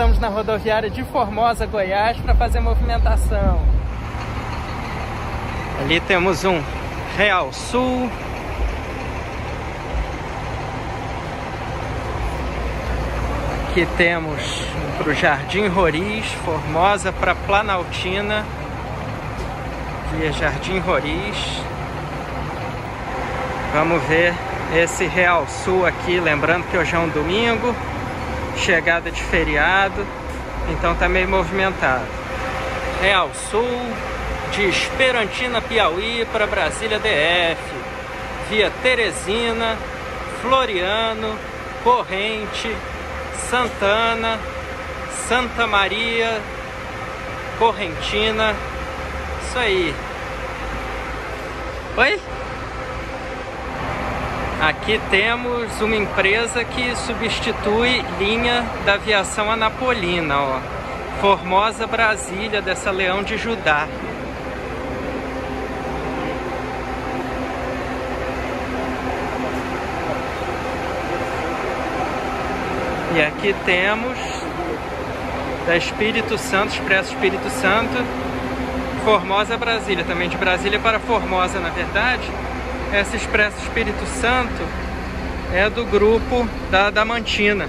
estamos na rodoviária de Formosa, Goiás, para fazer movimentação. Ali temos um Real Sul. Aqui temos para o Jardim Roriz, Formosa para Planaltina. Aqui é Jardim Roriz. Vamos ver esse Real Sul aqui, lembrando que hoje é um domingo, chegada de feriado, então tá meio movimentado. Real Sul de Esperantina, Piauí para Brasília DF, via Teresina, Floriano, Corrente, Santana, Santa Maria, Correntina. Isso aí. Oi? Aqui temos uma empresa que substitui linha da Viação Anapolina, ó. Formosa Brasília, dessa Leão de Judá. E aqui temos da Espírito Santo, Expresso Espírito Santo, Formosa Brasília, também de Brasília para Formosa, na verdade. Essa Expresso Espírito Santo é do grupo da Adamantina.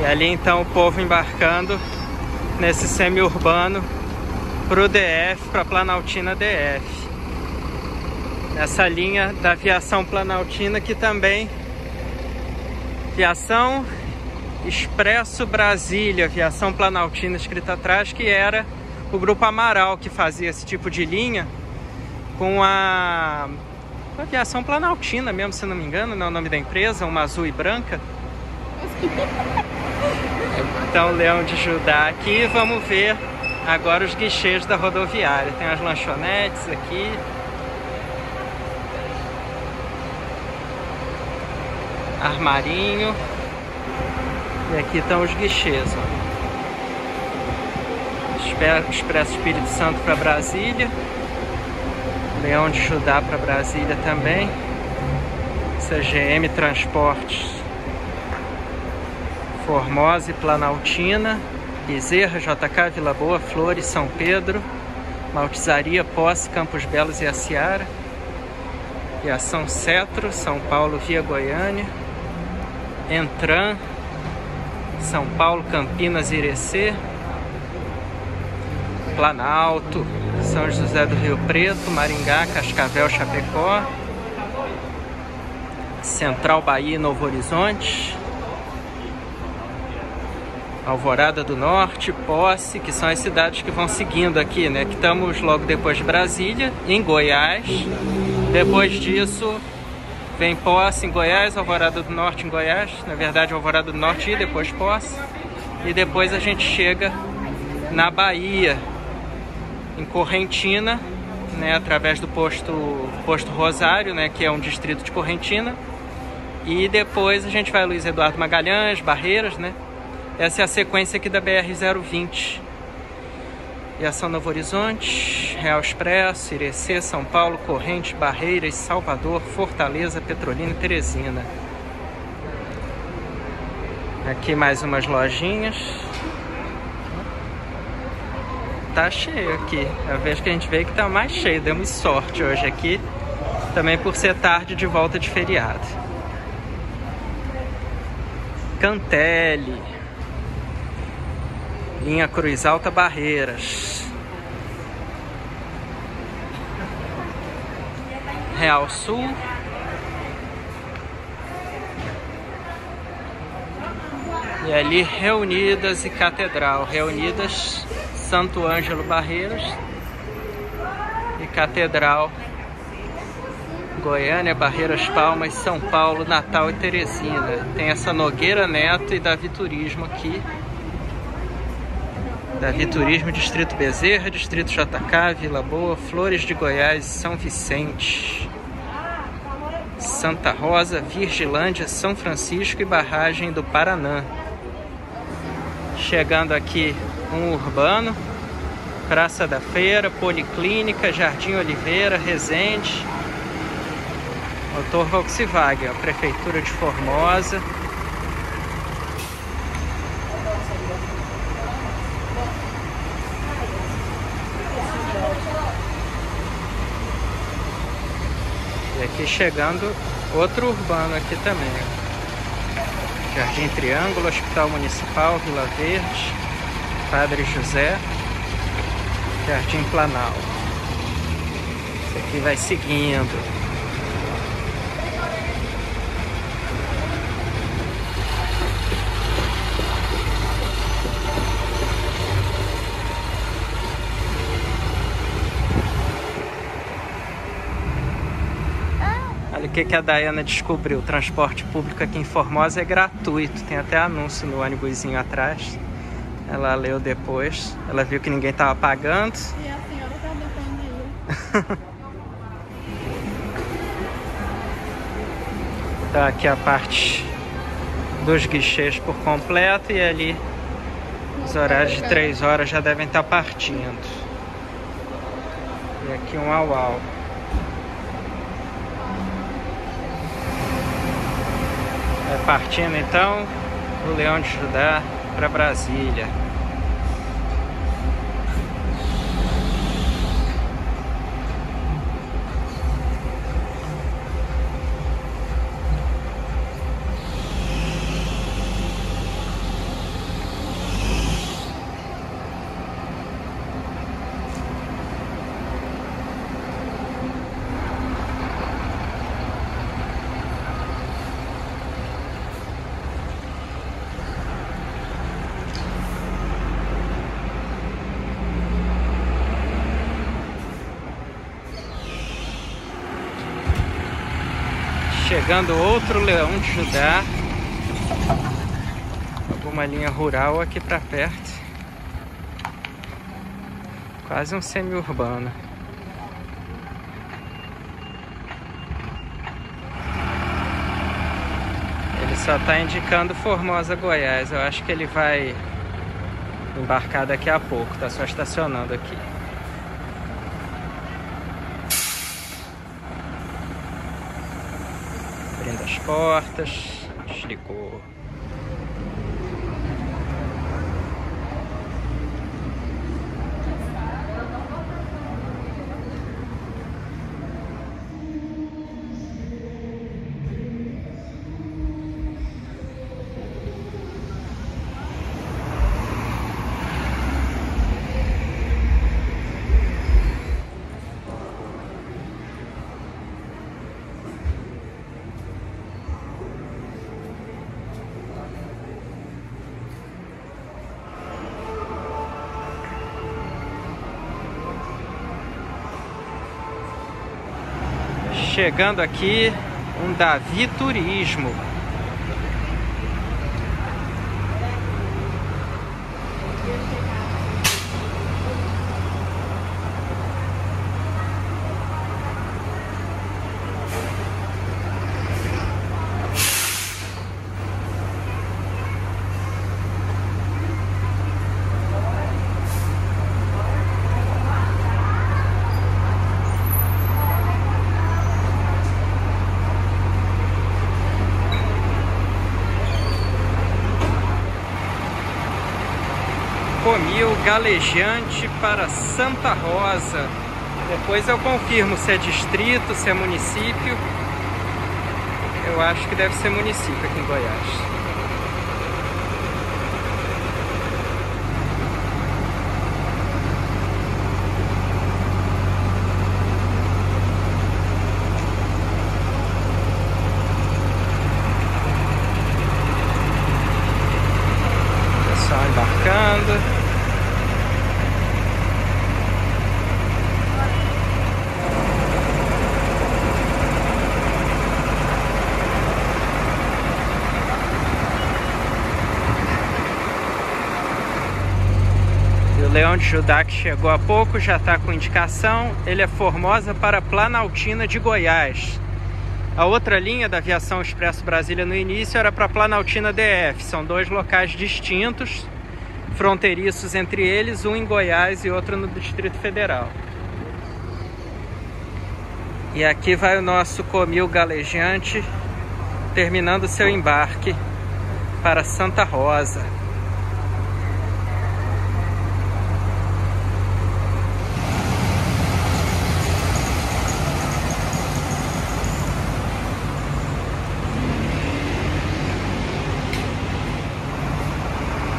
E ali então o povo embarcando nesse semi-urbano para o DF, para a Planaltina DF. Nessa linha da Viação Planaltina, que também... Viação Expresso Brasília, Viação Planaltina escrita atrás, que era o Grupo Amaral que fazia esse tipo de linha com a Viação Planaltina mesmo, se não me engano, não é o nome da empresa, uma azul e branca. Então, Leão de Judá aqui, vamos ver agora os guichês da rodoviária. Tem as lanchonetes aqui. Armarinho. E aqui estão os guichês, ó. Expresso Espírito Santo para Brasília, Leão de Judá para Brasília também, CGM Transportes, Formosa e Planaltina, Bezerra, JK, Vila Boa, Flores, São Pedro, Maltizaria, Posse, Campos Belos e Aciara, Viação Cetro, São Paulo via Goiânia, Emtram, São Paulo, Campinas, Irecê, Planalto, São José do Rio Preto, Maringá, Cascavel, Chapecó, Central Bahia e Novo Horizonte, Alvorada do Norte, Posse, que são as cidades que vão seguindo aqui, né? Que estamos logo depois de Brasília, em Goiás. Depois disso... Vem Posse em Goiás, Alvorada do Norte em Goiás, na verdade Alvorada do Norte e depois Posse. E depois a gente chega na Bahia, em Correntina, né, através do posto Rosário, né, que é um distrito de Correntina. E depois a gente vai a Luiz Eduardo Magalhães, Barreiras, né. Essa é a sequência aqui da BR-020. Viação Novo Horizonte, Real Expresso, Irecê, São Paulo, Corrente, Barreiras, Salvador, Fortaleza, Petrolina e Teresina. Aqui mais umas lojinhas. Tá cheio aqui. É a vez que a gente veio que tá mais cheio. Demos sorte hoje aqui. Também por ser tarde de volta de feriado. Cantelli. Linha Cruz Alta Barreiras, Real Sul, e ali Reunidas e Catedral. Reunidas, Santo Ângelo Barreiras e Catedral, Goiânia, Barreiras, Palmas, São Paulo, Natal e Teresina. Tem essa Nogueira Neto e Davi Turismo aqui. Davi Turismo, Distrito Bezerra, Distrito JK, Vila Boa, Flores de Goiás, São Vicente, Santa Rosa, Virgilândia, São Francisco e Barragem do Paraná. Chegando aqui um urbano, Praça da Feira, Policlínica, Jardim Oliveira, Resende, Motor Volkswagen, a Prefeitura de Formosa. E aqui chegando outro urbano aqui também. Jardim Triângulo, Hospital Municipal, Vila Verde, Padre José, Jardim Planalto. Isso aqui vai seguindo. O que a Daiana descobriu? O transporte público aqui em Formosa é gratuito. Tem até anúncio no ônibusinho atrás. Ela leu depois. Ela viu que ninguém estava pagando. E a senhora estava pagando. Então aqui a parte dos guichês por completo. E ali os horários de 3 horas já devem estar partindo. E aqui um au-au. Partindo então do Leão de Judá para Brasília. Chegando outro Leão de Judá, alguma linha rural aqui para perto, quase um semi-urbano. Ele só está indicando Formosa, Goiás. Eu acho que ele vai embarcar daqui a pouco, está só estacionando aqui. As portas, desligou. Chegando aqui, um Davi Turismo. Comil Galleggiante para Santa Rosa. Depois eu confirmo se é distrito, se é município. Eu acho que deve ser município aqui em Goiás. Leão de Judá, que chegou há pouco, já está com indicação. Ele é Formosa para Planaltina de Goiás. A outra linha da Viação Expresso Brasília no início era para Planaltina DF. São dois locais distintos, fronteiriços entre eles, um em Goiás e outro no Distrito Federal. E aqui vai o nosso Comil Galleggiante, terminando seu embarque para Santa Rosa.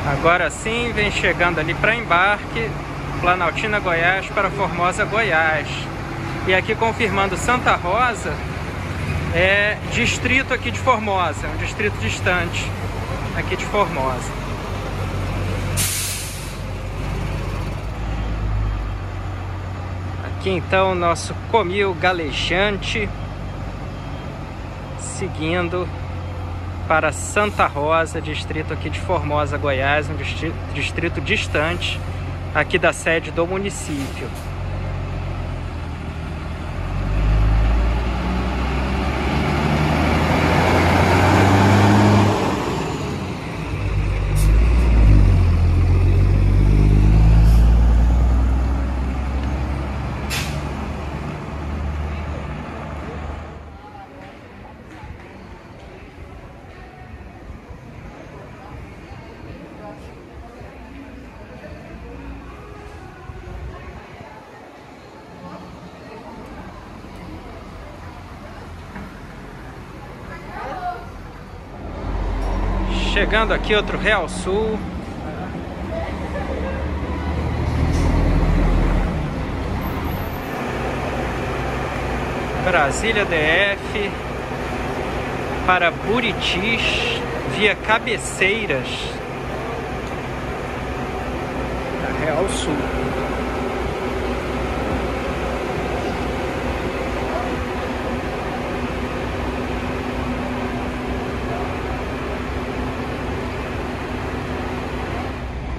Agora sim, vem chegando ali para embarque, Planaltina, Goiás, para Formosa, Goiás. E aqui confirmando Santa Rosa, é distrito aqui de Formosa, é um distrito distante aqui de Formosa. Aqui então o nosso Comil Galleggiante, seguindo para Santa Rosa, distrito aqui de Formosa, Goiás, um distrito distante aqui da sede do município. Chegando aqui outro Real Sul. Brasília DF para Buritis via Cabeceiras. Real Sul.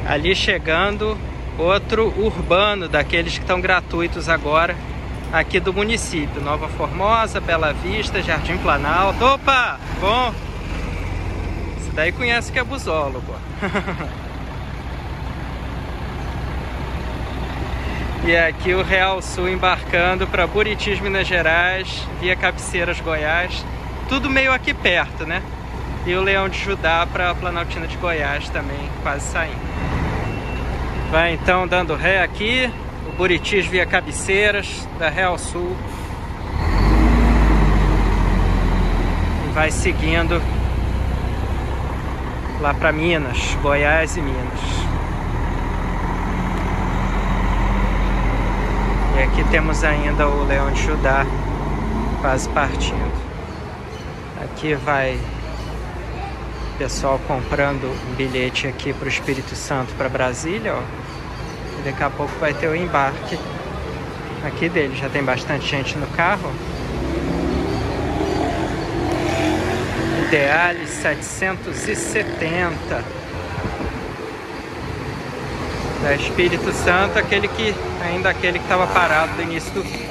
Ali chegando outro urbano, daqueles que estão gratuitos agora, aqui do município. Nova Formosa, Bela Vista, Jardim Planalto. Opa! Bom! Esse daí conhece que é busólogo. E aqui o Real Sul embarcando para Buritis, Minas Gerais, via Cabeceiras, Goiás. Tudo meio aqui perto, né? E o Leão de Judá para a Planaltina de Goiás também, quase saindo. Vai então dando ré aqui, o Buritis via Cabeceiras, da Real Sul. E vai seguindo lá para Minas, Goiás e Minas. E aqui temos ainda o Leão de Judá quase partindo. Aqui vai o pessoal comprando um bilhete aqui para o Espírito Santo, para Brasília, ó. Daqui a pouco vai ter o embarque aqui dele. Já tem bastante gente no carro. Ideale 770. Da Espírito Santo, aquele que estava parado no início do vídeo.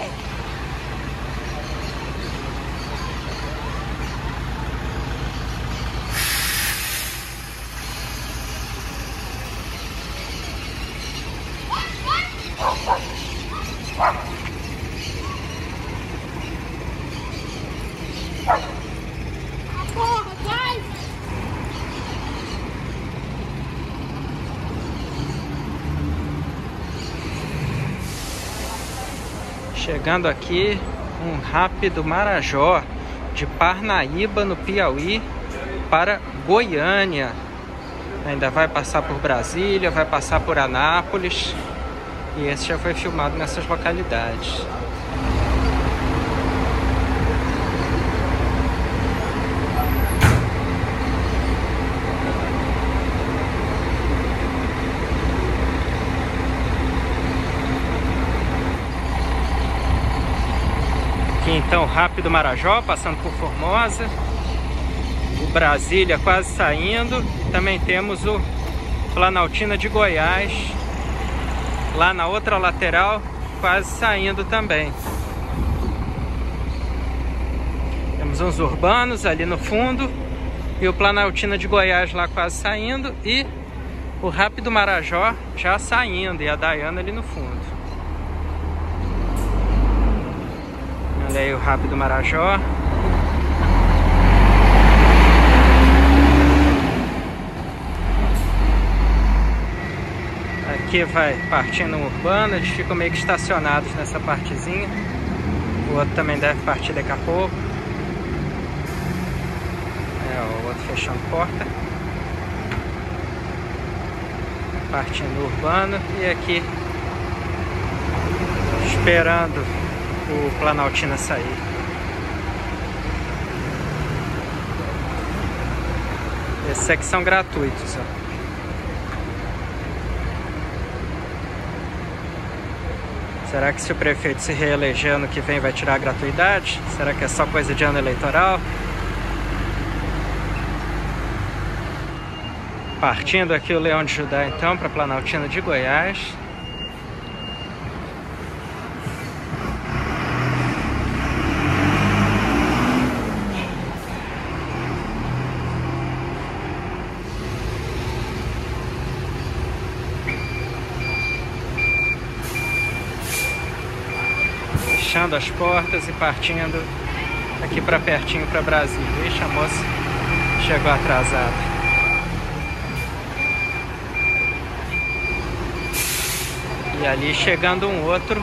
Chegando aqui, um Rápido Marajó de Parnaíba, no Piauí, para Goiânia. Ainda vai passar por Brasília, vai passar por Anápolis. E esse já foi filmado nessas localidades. Então, Rápido Marajó, passando por Formosa. O Brasília quase saindo. Também temos o Planaltina de Goiás, lá na outra lateral, quase saindo também. Temos uns urbanos ali no fundo. E o Planaltina de Goiás lá quase saindo. E o Rápido Marajó já saindo. E a Daiana ali no fundo. Olha aí o Rápido Marajó. Aqui vai partindo o urbano, eles ficam meio que estacionados nessa partezinha. O outro também deve partir daqui a pouco. É, o outro fechando porta. Partindo o urbano e aqui esperando o Planaltina sair. Esses aqui são gratuitos, ó. Será que se o prefeito se reeleger ano que vem vai tirar a gratuidade? Será que é só coisa de ano eleitoral? Partindo aqui o Leão de Judá então para a Planaltina de Goiás. Fechando as portas e partindo aqui para pertinho para Brasília. Ixi, a moça chegou atrasada. E ali chegando um outro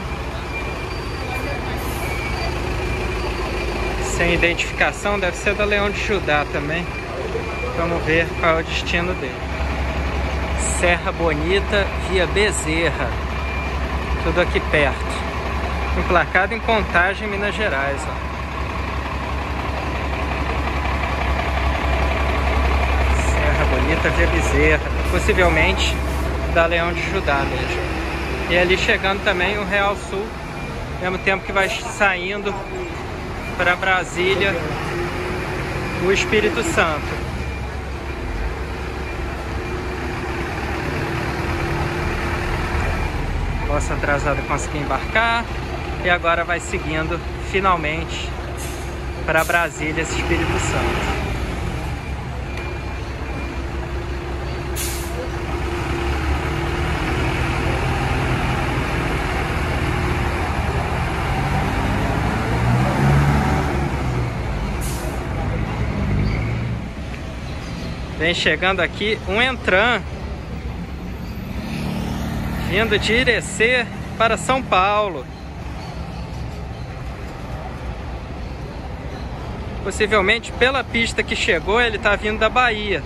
sem identificação, deve ser da Leão de Judá também. Vamos ver qual é o destino dele. Serra Bonita via Bezerra, tudo aqui perto. Emplacado em Contagem, Minas Gerais, ó. Serra Bonita via Bezerra, possivelmente da Leão de Judá mesmo. E ali chegando também o Real Sul, ao mesmo tempo que vai saindo para Brasília o Espírito Santo. Nossa atrasada conseguiu embarcar. E agora vai seguindo, finalmente, para Brasília, esse Espírito Santo. Vem chegando aqui um Emtram, vindo de Irecê para São Paulo. Possivelmente pela pista que chegou, ele está vindo da Bahia,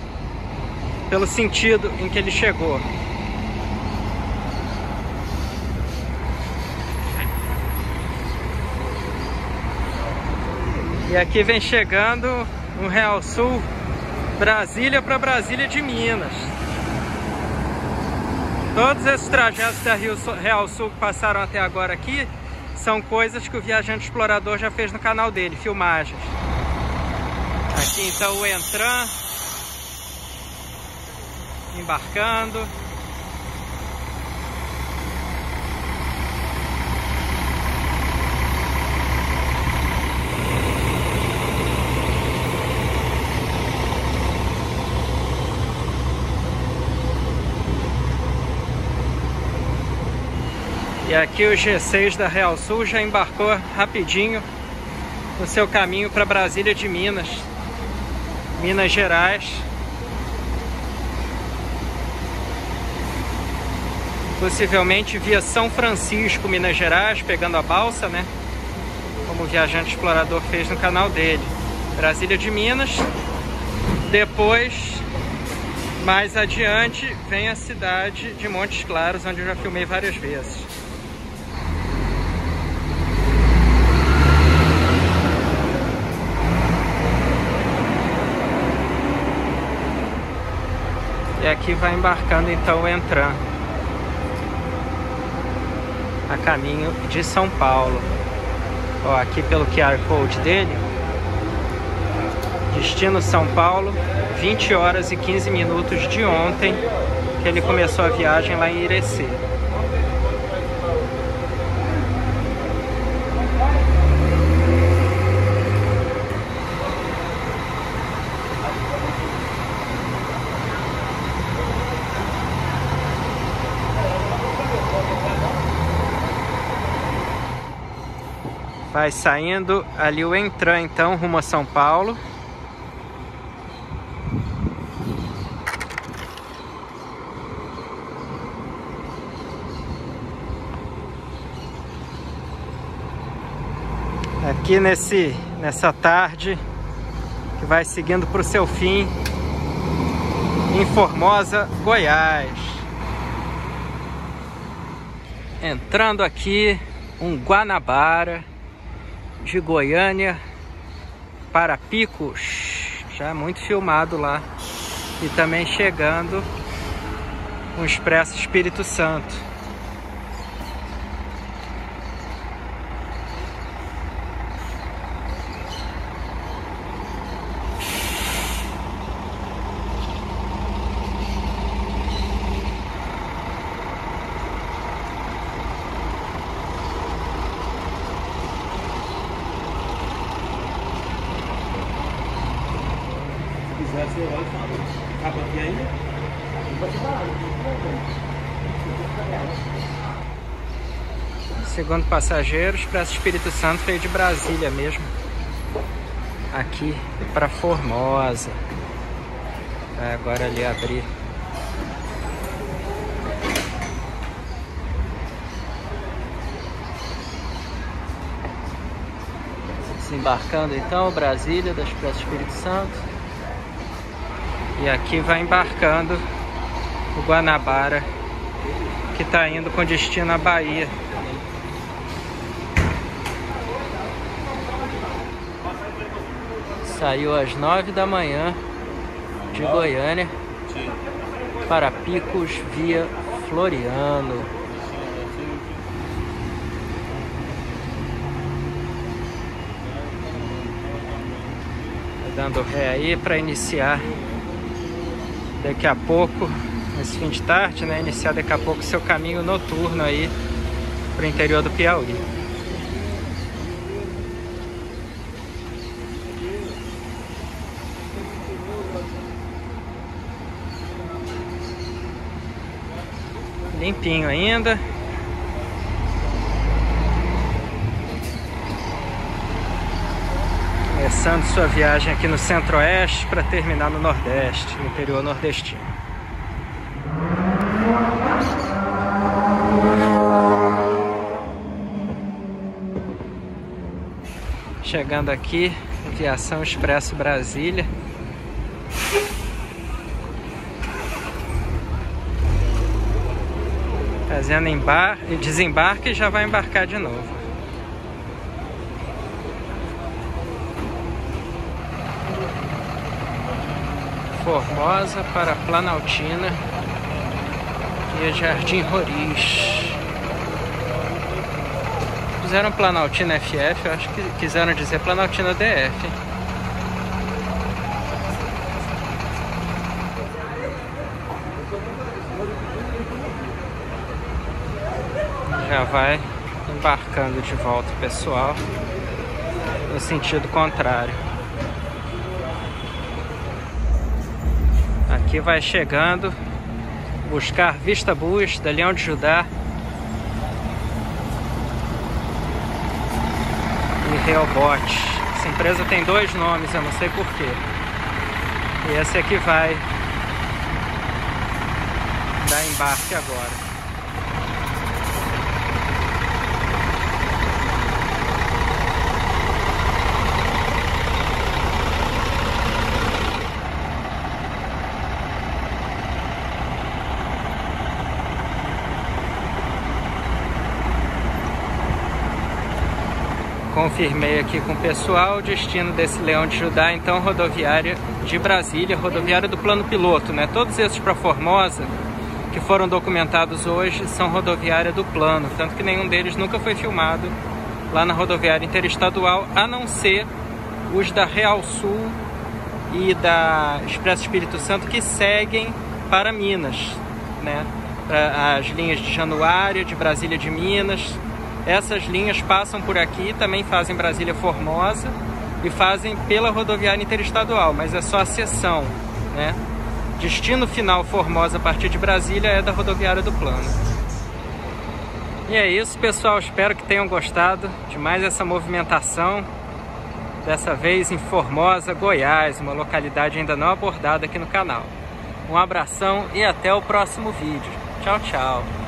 pelo sentido em que ele chegou. E aqui vem chegando um Real Sul, Brasília para Brasília de Minas. Todos esses trajetos da Real Sul que passaram até agora aqui são coisas que o Viajante Explorador já fez no canal dele, filmagens. Aqui então o Emtram embarcando. E aqui o G6 da Real Sul já embarcou rapidinho no seu caminho para Brasília de Minas Gerais, possivelmente via São Francisco, Minas Gerais, pegando a balsa, né? Como o Viajante Explorador fez no canal dele. Brasília de Minas, depois, mais adiante, vem a cidade de Montes Claros, onde eu já filmei várias vezes. E aqui vai embarcando então o Emtram a caminho de São Paulo. Ó, aqui pelo QR Code dele, destino São Paulo, 20 horas e 15 minutos de ontem, que ele começou a viagem lá em Irecê. Vai saindo ali o Emtram, então, rumo a São Paulo. Aqui nessa tarde, que vai seguindo para o seu fim, em Formosa, Goiás. Entrando aqui, um Guanabara de Goiânia para Picos, já muito filmado lá. E também chegando um Expresso Espírito Santo. Segundo passageiros, Expresso Espírito Santo veio de Brasília mesmo, aqui para Formosa. Vai agora ali abrir. Desembarcando então Brasília da Expresso Espírito Santo. E aqui vai embarcando o Guanabara, que está indo com destino à Bahia. Saiu às 9 da manhã de Goiânia para Picos via Floriano. Dando ré aí para iniciar daqui a pouco, nesse fim de tarde, né? Iniciar daqui a pouco seu caminho noturno aí pro interior do Piauí. Limpinho ainda. Começando sua viagem aqui no Centro-Oeste para terminar no Nordeste, no interior nordestino. Chegando aqui, Viação Expresso Brasília. Fazendo desembarque e já vai embarcar de novo. Formosa para Planaltina e Jardim Roriz. Fizeram Planaltina FF, eu acho que quiseram dizer Planaltina DF. Já vai embarcando de volta o pessoal no sentido contrário. Aqui vai chegando buscar Vista Bus da Leão de Judá e Realbot. Essa empresa tem dois nomes, eu não sei porquê. E essa aqui vai dar embarque agora. Confirmei aqui com o pessoal o destino desse Leão de Judá, então rodoviária de Brasília, rodoviária do plano piloto, né? Todos esses para Formosa que foram documentados hoje são rodoviária do plano, tanto que nenhum deles nunca foi filmado lá na rodoviária interestadual, a não ser os da Real Sul e da Expresso Espírito Santo, que seguem para Minas, né? As linhas de Januária, de Brasília, de Minas. Essas linhas passam por aqui, também fazem Brasília-Formosa e fazem pela rodoviária interestadual, mas é só a seção, né? Destino final Formosa a partir de Brasília é da rodoviária do plano. E é isso, pessoal, espero que tenham gostado de mais essa movimentação, dessa vez em Formosa, Goiás, uma localidade ainda não abordada aqui no canal. Um abração e até o próximo vídeo. Tchau, tchau!